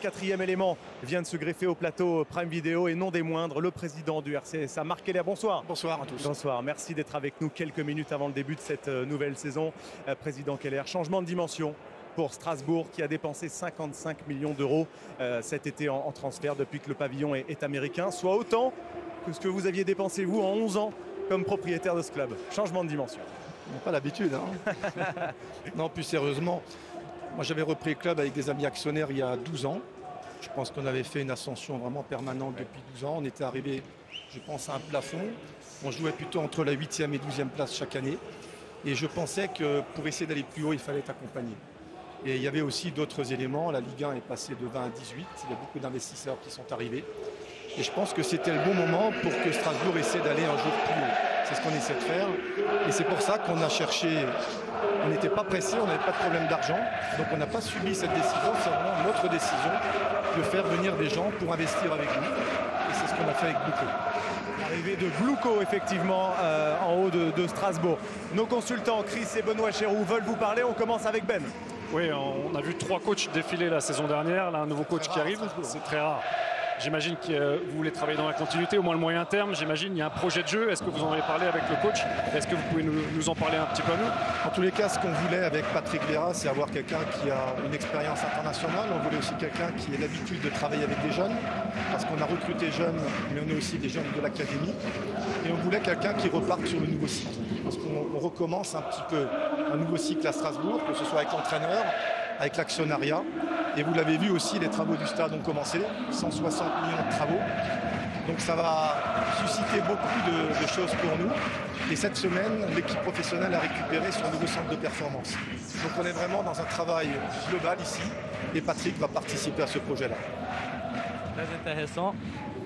quatrième élément vient de se greffer au plateau Prime Video et non des moindres, le président du RCSA, Marc Keller. Bonsoir. Bonsoir à tous. Bonsoir, merci d'être avec nous quelques minutes avant le début de cette nouvelle saison. Président Keller, changement de dimension pour Strasbourg qui a dépensé 55 millions d'euros cet été en transfert depuis que le pavillon est américain, soit autant que ce que vous aviez dépensé vous en 11 ans comme propriétaire de ce club. Changement de dimension. On n'a pas l'habitude, hein. Non, plus sérieusement, moi j'avais repris le club avec des amis actionnaires il y a 12 ans. Je pense qu'on avait fait une ascension vraiment permanente depuis 12 ans. On était arrivé, je pense, à un plafond. On jouait plutôt entre la 8e et 12e place chaque année. Et je pensais que pour essayer d'aller plus haut, il fallait être accompagné. Et il y avait aussi d'autres éléments. La Ligue 1 est passée de 20 à 18. Il y a beaucoup d'investisseurs qui sont arrivés. Et je pense que c'était le bon moment pour que Strasbourg essaie d'aller un jour plus haut. C'est ce qu'on essaie de faire. Et c'est pour ça qu'on a cherché. On n'était pas pressé, on n'avait pas de problème d'argent. Donc on n'a pas subi cette décision. C'est vraiment notre décision de faire venir des gens pour investir avec nous. Et c'est ce qu'on a fait avec BlueCo. Arrivée de BlueCo, effectivement, en haut de Strasbourg. Nos consultants, Chris et Benoît Chéroux, veulent vous parler. On commence avec Ben. Oui, on a vu 3 coachs défiler la saison dernière. Là, un nouveau coach qui arrive, c'est très rare. J'imagine que vous voulez travailler dans la continuité, au moins le moyen terme. J'imagine il y a un projet de jeu. Est-ce que vous en avez parlé avec le coach? Est-ce que vous pouvez nous en parler un petit peu à nous? En tous les cas, ce qu'on voulait avec Patrick Vera, c'est avoir quelqu'un qui a une expérience internationale. On voulait aussi quelqu'un qui ait l'habitude de travailler avec des jeunes, parce qu'on a recruté des jeunes, mais on a aussi des jeunes de l'académie. Et on voulait quelqu'un qui reparte sur le nouveau cycle. Parce qu'on recommence un petit peu un nouveau cycle à Strasbourg, que ce soit avec l'entraîneur, avec l'actionnariat. Et vous l'avez vu aussi, les travaux du stade ont commencé, 160 millions de travaux. Donc ça va susciter beaucoup de choses pour nous. Et cette semaine, l'équipe professionnelle a récupéré son nouveau centre de performance. Donc on est vraiment dans un travail global ici. Et Patrick va participer à ce projet-là. Très intéressant.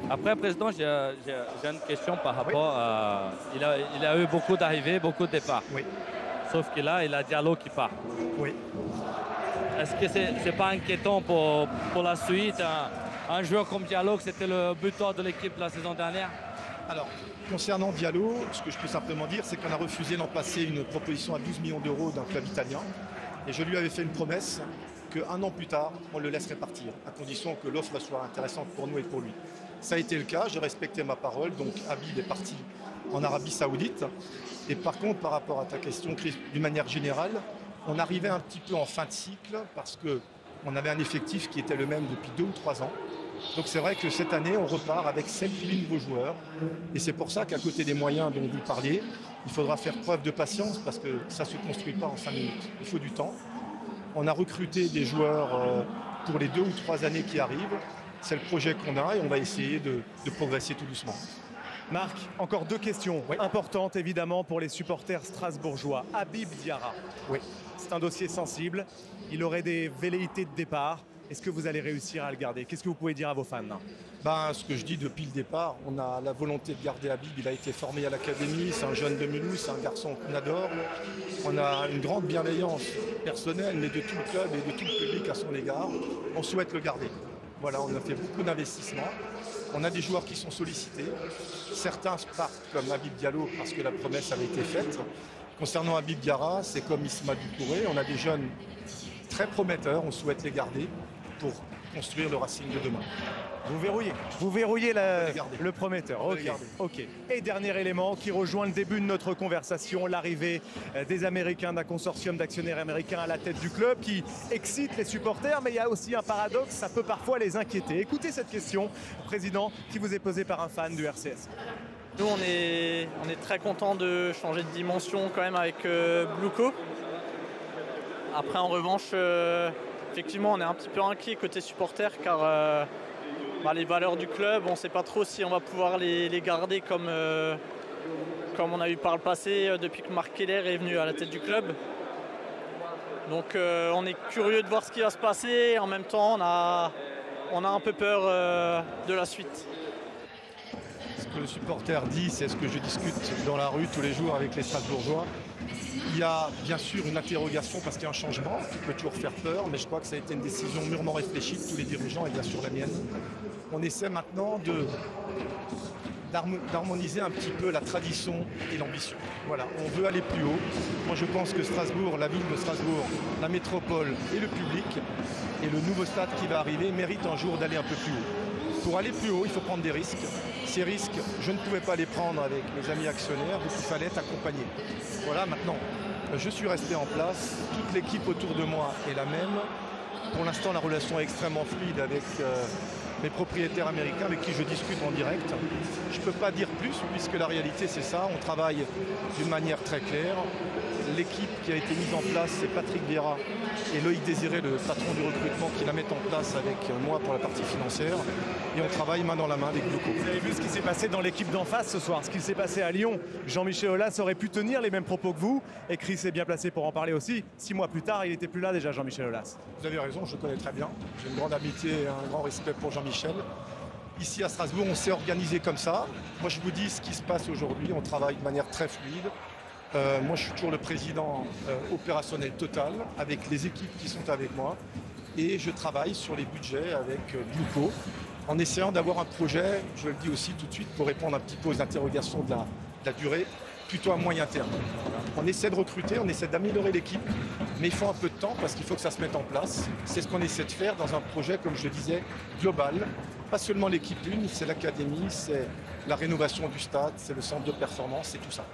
Après, Président, j'ai une question par rapport à... Il a eu beaucoup d'arrivées, beaucoup de départs. Oui. Sauf que là, il a Diallo qui part. Oui. Est-ce que c'est pas inquiétant pour la suite, un joueur comme Diallo, c'était le buteur de l'équipe la saison dernière? Alors, concernant Diallo, ce que je peux simplement dire, c'est qu'on a refusé l'an passé une proposition à 12 millions d'euros d'un club italien. Et je lui avais fait une promesse qu'un an plus tard, on le laisserait partir, à condition que l'offre soit intéressante pour nous et pour lui. Ça a été le cas, j'ai respecté ma parole, donc Habib est parti en Arabie Saoudite. Et par contre, par rapport à ta question, Chris, d'une manière générale, on arrivait un petit peu en fin de cycle parce qu'on avait un effectif qui était le même depuis 2 ou 3 ans. Donc c'est vrai que cette année, on repart avec 7 000 nouveaux joueurs. Et c'est pour ça qu'à côté des moyens dont vous parliez, il faudra faire preuve de patience parce que ça ne se construit pas en 5 minutes. Il faut du temps. On a recruté des joueurs pour les 2 ou 3 années qui arrivent. C'est le projet qu'on a et on va essayer de progresser tout doucement. Marc, encore 2 questions importantes évidemment pour les supporters strasbourgeois. Habib Diarra. Oui. C'est un dossier sensible, il aurait des velléités de départ. Est-ce que vous allez réussir à le garder? Qu'est-ce que vous pouvez dire à vos fans? Ce que je dis depuis le départ, on a la volonté de garder Habib. Il a été formé à l'académie, c'est un jeune de Mulhouse, c'est un garçon qu'on adore. On a une grande bienveillance personnelle, mais de tout le club et de tout le public à son égard. On souhaite le garder. Voilà, on a fait beaucoup d'investissements. On a des joueurs qui sont sollicités. Certains partent comme Habib Diallo parce que la promesse avait été faite. Concernant Habib Diarra, c'est comme Isma Ducouré, on a des jeunes très prometteurs, on souhaite les garder pour construire le Racing de demain. Vous verrouillez le prometteur. Ok. Et dernier élément qui rejoint le début de notre conversation, l'arrivée des Américains, d'un consortium d'actionnaires américains à la tête du club qui excite les supporters, mais il y a aussi un paradoxe, ça peut parfois les inquiéter. Écoutez cette question, Président, qui vous est posée par un fan du RCS. Nous, on est très contents de changer de dimension quand même avec BlueCo. Après, en revanche, effectivement, on est un petit peu inquiet côté supporter car les valeurs du club, on ne sait pas trop si on va pouvoir les garder comme on a eu par le passé depuis que Marc Keller est venu à la tête du club. Donc, on est curieux de voir ce qui va se passer. En même temps, on a un peu peur de la suite. Ce que le supporter dit, c'est ce que je discute dans la rue tous les jours avec les Strasbourgeois. Il y a bien sûr une interrogation parce qu'il y a un changement qui peut toujours faire peur, mais je crois que ça a été une décision mûrement réfléchie de tous les dirigeants et bien sûr la mienne. On essaie maintenant d'harmoniser un petit peu la tradition et l'ambition. Voilà, on veut aller plus haut. Moi, je pense que Strasbourg, la ville de Strasbourg, la métropole et le public et le nouveau stade qui va arriver mérite un jour d'aller un peu plus haut. Pour aller plus haut, il faut prendre des risques. Ces risques, je ne pouvais pas les prendre avec mes amis actionnaires, donc il fallait être accompagné. Voilà, maintenant, je suis resté en place, toute l'équipe autour de moi est la même. Pour l'instant, la relation est extrêmement fluide avec mes propriétaires américains avec qui je discute en direct. Je ne peux pas dire plus puisque la réalité c'est ça, on travaille d'une manière très claire. L'équipe qui a été mise en place, c'est Patrick Vera et Loïc Désiré, le patron du recrutement, qui la mettent en place avec moi pour la partie financière. Et on travaille main dans la main avec BlueCo. Vous avez vu ce qui s'est passé dans l'équipe d'en face ce soir, ce qui s'est passé à Lyon. Jean-Michel Aulas aurait pu tenir les mêmes propos que vous. Et Chris est bien placé pour en parler aussi. 6 mois plus tard, il n'était plus là déjà, Jean-Michel Aulas. Vous avez raison, je le connais très bien. J'ai une grande amitié et un grand respect pour Jean-Michel. Ici à Strasbourg, on s'est organisé comme ça. Moi, je vous dis ce qui se passe aujourd'hui. On travaille de manière très fluide. Moi, je suis toujours le président opérationnel total avec les équipes qui sont avec moi. Et je travaille sur les budgets avec BlueCo en essayant d'avoir un projet, je le dis aussi tout de suite, pour répondre un petit peu aux interrogations de la durée, plutôt à moyen terme. On essaie de recruter, on essaie d'améliorer l'équipe, mais il faut un peu de temps parce qu'il faut que ça se mette en place. C'est ce qu'on essaie de faire dans un projet, comme je le disais, global. Pas seulement l'équipe une, c'est l'académie, c'est la rénovation du stade, c'est le centre de performance, c'est tout ça.